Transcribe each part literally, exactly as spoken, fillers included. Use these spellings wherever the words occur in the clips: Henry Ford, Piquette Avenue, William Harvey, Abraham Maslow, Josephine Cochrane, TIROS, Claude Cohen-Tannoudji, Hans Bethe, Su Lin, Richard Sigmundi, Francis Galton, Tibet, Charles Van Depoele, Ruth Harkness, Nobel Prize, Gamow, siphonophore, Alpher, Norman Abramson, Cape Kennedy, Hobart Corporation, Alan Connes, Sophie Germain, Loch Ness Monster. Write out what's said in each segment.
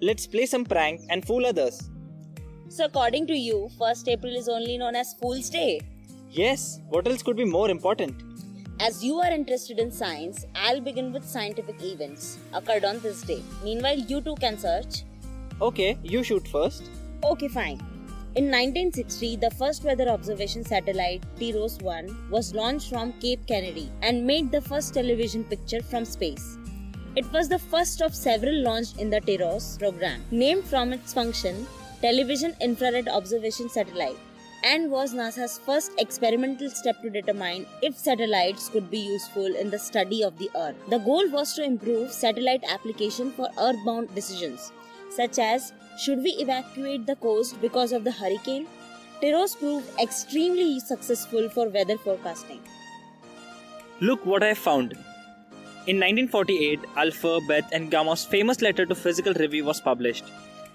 Let's play some prank and fool others. So according to you, first April is only known as Fool's Day? Yes, what else could be more important? As you are interested in science, I'll begin with scientific events occurred on this day. Meanwhile, you too can search. Okay, you shoot first. Okay, fine. In nineteen sixty, the first weather observation satellite, TIROS one, was launched from Cape Kennedy and made the first television picture from space. It was the first of several launched in the TIROS program, named from its function, Television Infrared Observation Satellite, and was NASA's first experimental step to determine if satellites could be useful in the study of the Earth. The goal was to improve satellite application for earthbound decisions, such as should we evacuate the coast because of the hurricane? TIROS proved extremely successful for weather forecasting. Look what I found. In nineteen forty-eight, Alpher, Bethe and Gamow's famous letter to Physical Review was published.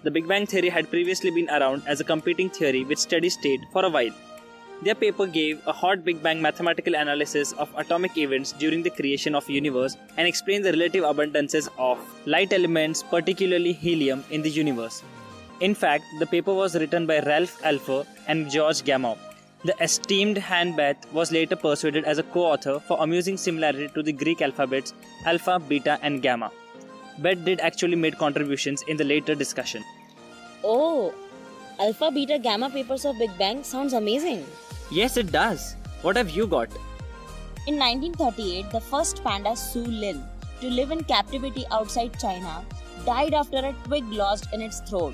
The Big Bang theory had previously been around as a competing theory with steady state for a while. Their paper gave a hot Big Bang mathematical analysis of atomic events during the creation of the universe and explained the relative abundances of light elements, particularly helium, in the universe. In fact, the paper was written by Ralph Alpher and George Gamow. The esteemed Hans Bethe was later persuaded as a co-author for amusing similarity to the Greek alphabets alpha, beta and gamma. Bethe did actually made contributions in the later discussion. Oh, alpha, beta, gamma papers of Big Bang sounds amazing. Yes, it does. What have you got? In nineteen thirty-eight, the first panda, Su Lin, to live in captivity outside China, died after a twig lodged in its throat.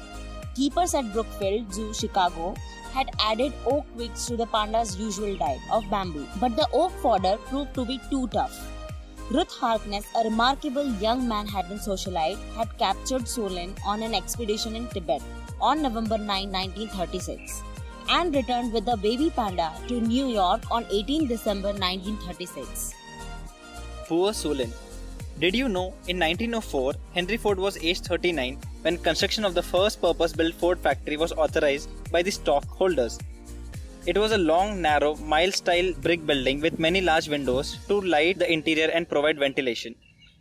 Keepers at Brookfield Zoo, Chicago, had added oak twigs to the panda's usual diet of bamboo, but the oak fodder proved to be too tough. Ruth Harkness, a remarkable young Manhattan socialite, had captured Su Lin on an expedition in Tibet on November ninth, nineteen thirty-six, and returned with the baby panda to New York on eighteenth December nineteen thirty-six. Poor Su Lin. Did you know, in nineteen oh four, Henry Ford was aged thirty-nine when construction of the first purpose-built Ford factory was authorized by the stockholders. It was a long, narrow, mile-style brick building with many large windows to light the interior and provide ventilation.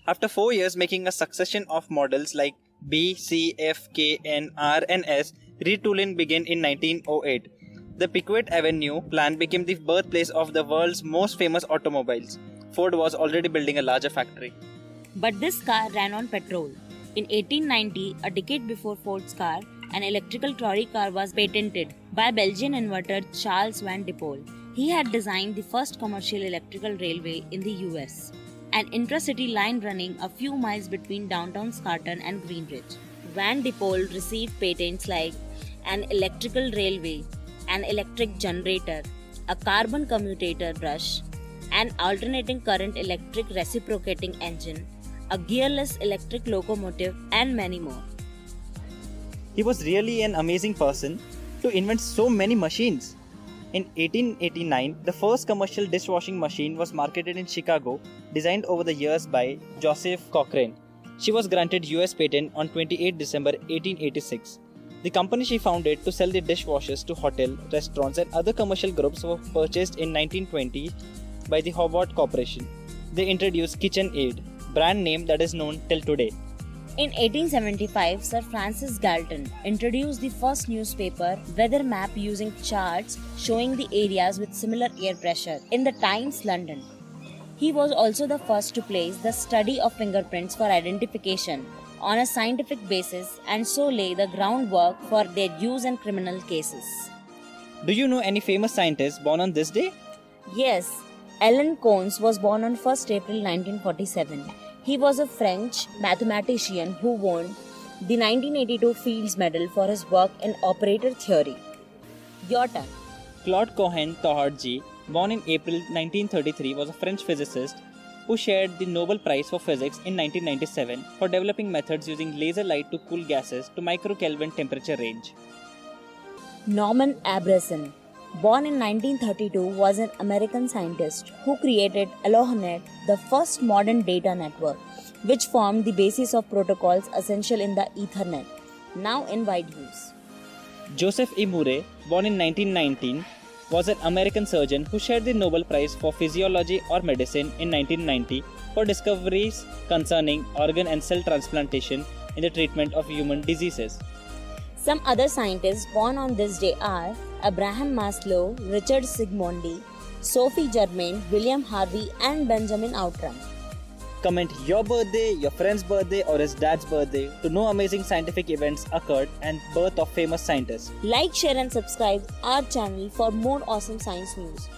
After four years making a succession of models like B, C, F, K, N, R and S, retooling began in nineteen oh eight. The Piquette Avenue plant became the birthplace of the world's most famous automobiles. Ford was already building a larger factory. But this car ran on petrol. In eighteen ninety, a decade before Ford's car, an electrical trolley car was patented by Belgian inventor Charles Van Depoele. He had designed the first commercial electrical railway in the U S, an intracity line running a few miles between downtown Scranton and Green Ridge. Van Depoele received patents like an electrical railway, an electric generator, a carbon commutator brush, an alternating current electric reciprocating engine, a gearless electric locomotive, and many more. He was really an amazing person to invent so many machines. In eighteen eighty-nine, the first commercial dishwashing machine was marketed in Chicago, designed over the years by Josephine Cochrane. She was granted U S patent on twenty-eighth December eighteen eighty-six. The company she founded to sell the dishwashers to hotels, restaurants and other commercial groups were purchased in nineteen twenty by the Hobart Corporation. They introduced KitchenAid, brand name that is known till today. In eighteen seventy-five, Sir Francis Galton introduced the first newspaper weather map using charts showing the areas with similar air pressure in the Times London. He was also the first to place the study of fingerprints for identification on a scientific basis and so lay the groundwork for their use in criminal cases. Do you know any famous scientists born on this day? Yes, Alan Connes was born on first April nineteen forty-seven. He was a French mathematician who won the nineteen eighty-two Fields Medal for his work in operator theory. Your turn. Claude Cohen-Tannoudji, born in April nineteen thirty-three, was a French physicist who shared the Nobel Prize for Physics in nineteen ninety-seven for developing methods using laser light to cool gases to micro-Kelvin temperature range. Norman Abramson, born in nineteen thirty-two, was an American scientist who created AlohaNet, the first modern data network, which formed the basis of protocols essential in the Ethernet, now in wide use. Joseph E. Murray, born in nineteen nineteen, was an American surgeon who shared the Nobel Prize for Physiology or Medicine in nineteen ninety for discoveries concerning organ and cell transplantation in the treatment of human diseases. Some other scientists born on this day are Abraham Maslow, Richard Sigmundi, Sophie Germain, William Harvey and Benjamin Outram. Comment your birthday, your friend's birthday or his dad's birthday to know amazing scientific events occurred and birth of famous scientists. Like, share and subscribe our channel for more awesome science news.